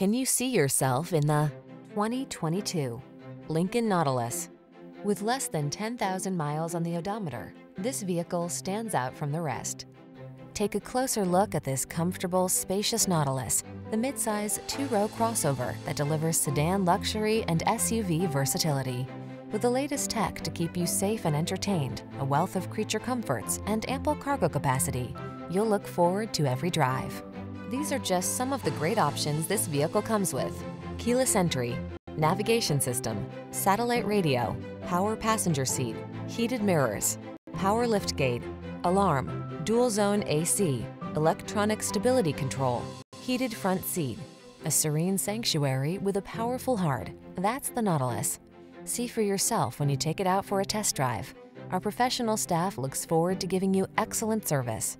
Can you see yourself in the 2022 Lincoln Nautilus? With less than 10,000 miles on the odometer, this vehicle stands out from the rest. Take a closer look at this comfortable, spacious Nautilus, the midsize two-row crossover that delivers sedan luxury and SUV versatility. With the latest tech to keep you safe and entertained, a wealth of creature comforts, and ample cargo capacity, you'll look forward to every drive. These are just some of the great options this vehicle comes with: keyless entry, navigation system, satellite radio, power passenger seat, heated mirrors, power liftgate, alarm, dual zone AC, electronic stability control, heated front seat. A serene sanctuary with a powerful heart. That's the Nautilus. See for yourself when you take it out for a test drive. Our professional staff looks forward to giving you excellent service.